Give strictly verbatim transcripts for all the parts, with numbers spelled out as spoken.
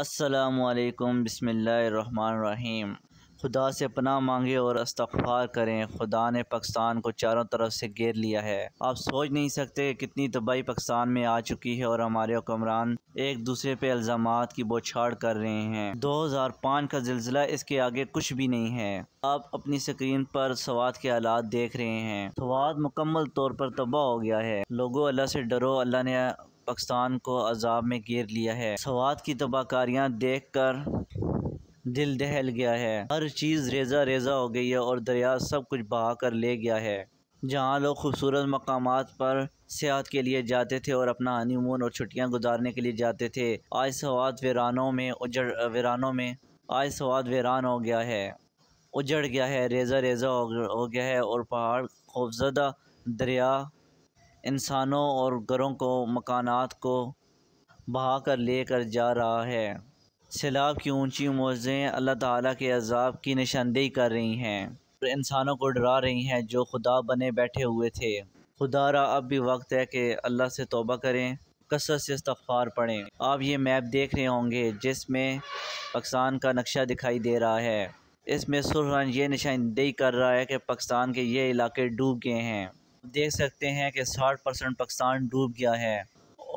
अस्सलामुअलैकुम, बिस्मिल्लाहिर्रहमानिर्रहीम। खुदा से पनाह मांगे और इस्तग़फ़ार करें। खुदा ने पाकिस्तान को चारों तरफ से घेर लिया है। आप सोच नहीं सकते कितनी तबाही पाकिस्तान में आ चुकी है और हमारे हुक्मरान एक दूसरे पे इल्ज़ामात की बौछाड़ कर रहे हैं। दो हज़ार पाँच का ज़िलज़ला इसके आगे कुछ भी नहीं है। आप अपनी स्क्रीन पर स्वात के हालात देख रहे हैं। स्वात मुकम्मल तौर पर तबाह हो गया है। लोगों, अल्लाह से डरो, अल्लाह ने पाकिस्तान को अजाब में घेर लिया है। स्वात की तबाहकारियाँ देख कर दिल दहल गया है। हर चीज़ रेजा रेजा हो गई है और दरिया सब कुछ बहा कर ले गया है। जहाँ लोग खूबसूरत मकामात पर सेहत के लिए जाते थे और अपना हनीमून और छुट्टियाँ गुजारने के लिए जाते थे, आज स्वात वीरानों में उजड़ वीरानों में आज स्वात वीरान हो गया है, उजड़ गया है, रेजा रेजा हो गया है और पहाड़, खौफजदा दरिया इंसानों और घरों को, मकानात को बहा कर ले कर जा रहा है। सैलाब की ऊंची मौजें अल्लाह ताला के अजाब की निशानदेही कर रही हैं, इंसानों को डरा रही हैं जो खुदा बने बैठे हुए थे। खुदा रा, अब भी वक्त है कि अल्लाह से तौबा करें, कसरत से इस्तग़फ़ार पढ़ें। आप ये मैप देख रहे होंगे जिसमें पाकिस्तान का नक्शा दिखाई दे रहा है। इसमें सुर्ख रंग ये निशानदेही कर रहा है कि पाकिस्तान के ये इलाके डूब गए हैं। देख सकते हैं कि साठ परसेंट पाकिस्तान डूब गया है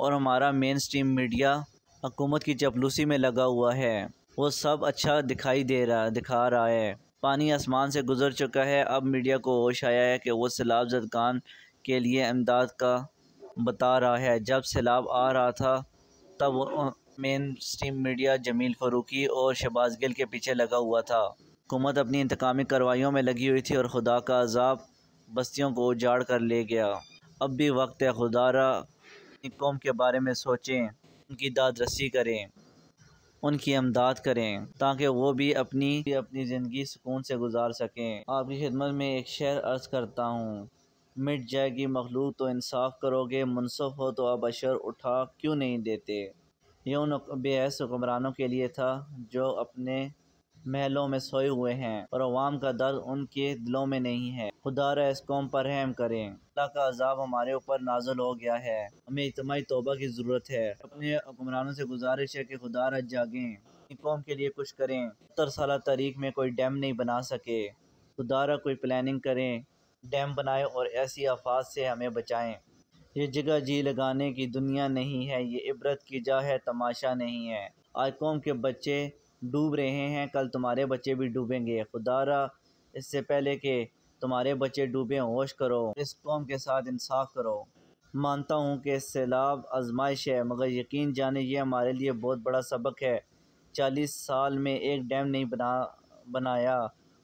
और हमारा मेन स्ट्रीम मीडिया हुकूमत की चपलूसी में लगा हुआ है। वो सब अच्छा दिखाई दे रहा दिखा रहा है। पानी आसमान से गुजर चुका है। अब मीडिया को होश आया है कि वो सैलाब ज़दगान के लिए इमदाद का बता रहा है। जब सैलाब आ रहा था तब mainstream media Jameel Farooqui और शहबाज गिल के पीछे लगा हुआ था। हुकूमत अपनी इंतकामी कार्रवाइयों में लगी हुई थी और खुदा का अजाब बस्तियों को उजाड़ कर ले गया। अब भी वक्त है, खुदारा कौम के बारे में सोचें, उनकी दादरसी करें, उनकी इमदाद करें ताकि वो भी अपनी अपनी ज़िंदगी सुकून से गुजार सकें। आपकी खिदमत में एक शेर अर्ज़ करता हूँ। मिट जाएगी मखलूक तो इंसाफ करोगे, मुनसफ़ हो तो आप अशर उठा क्यों नहीं देते। ये उन बेहस हुक्मरानों के लिए था जो अपने महलों में सोए हुए हैं और अवाम का दर्द उनके दिलों में नहीं है। खुदा रा, इस कौम पर रहम करें। अल्लाह का अजाब हमारे ऊपर नाजल हो गया है। हमें इज्तमाई तौबा की ज़रूरत है। अपने हुक्मरानों से गुजारिश है कि खुदा रा, जागें, कौम के लिए कुछ करें। सत्तर साल तारीख में कोई डैम नहीं बना सके। खुदा रा, कोई प्लानिंग करें, डैम बनाएं और ऐसी आफात से हमें बचाएँ। ये जगह जी लगाने की दुनिया नहीं है, ये इबरत की जा है, तमाशा नहीं है। आज कौम के बच्चे डूब रहे हैं, कल तुम्हारे बच्चे भी डूबेंगे। खुदा रा, इससे पहले कि तुम्हारे बच्चे डूबें, होश करो, इस कौम के साथ इंसाफ करो। मानता हूँ कि सैलाब आजमाइश है, मगर यकीन जाने ये हमारे लिए बहुत बड़ा सबक है। चालीस साल में एक डैम नहीं बना बनाया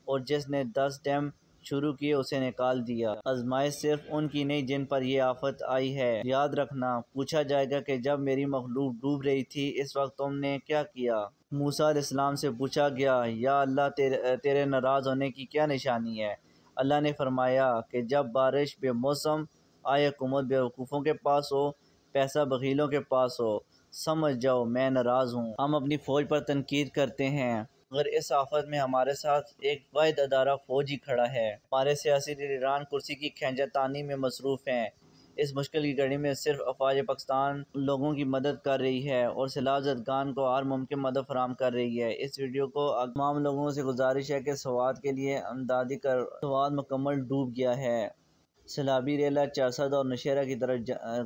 और जिसने दस डैम शुरू किए उसे निकाल दिया। आजमाइश सिर्फ उनकी नहीं जिन पर यह आफत आई है। याद रखना, पूछा जाएगा कि जब मेरी मखलूक डूब रही थी इस वक्त तुमने क्या किया। मूसा अलैहिस्सलाम से पूछा गया, या अल्लाह तेरे, तेरे नाराज़ होने की क्या निशानी है। अल्लाह ने फरमाया कि जब बारिश बेमौसम आए, हुकूमत बेवकूफ़ों के पास हो, पैसा बखीलों के पास हो, समझ जाओ मैं नाराज़ हूँ। हम अपनी फ़ौज पर तनकीद करते हैं, अगर इस आफत में हमारे साथ एक वाहिद अदारा फ़ौज ही खड़ा है। हमारे सियासी लीडरान कुर्सी की खींचातानी में मसरूफ़ हैं। इस मुश्किल की घड़ी में सिर्फ अफवाज पाकिस्तान लोगों की मदद कर रही है और सैलाब ज़दगान को हर मुमकिन मदद फराम कर रही है। इस वीडियो को तमाम लोगों से गुजारिश है कि स्वात के लिए इमदादी कर। स्वात मुकम्मल डूब गया है। सैलाबी रेला, चारसद और नशेरा की तरफ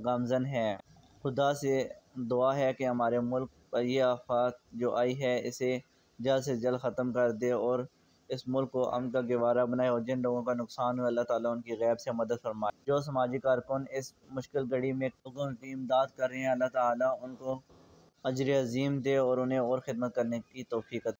गामजन है। खुदा से दुआ है कि हमारे मुल्क पर यह आफत जो आई है इसे जल्द से जल्द ख़त्म कर दे और इस मुल्क को अमन का गवारा बनाए और जिन लोगों का नुकसान हुआ अल्लाह ताला उनकी गैब से मदद फरमाए। जो समाजी कारकुन इस मुश्किल घड़ी में लोगों की इमदाद कर रहे हैं, अल्लाह ताला उनको अजर अजीम दे और उन्हें और खिदमत करने की तौफीक अता फरमाए।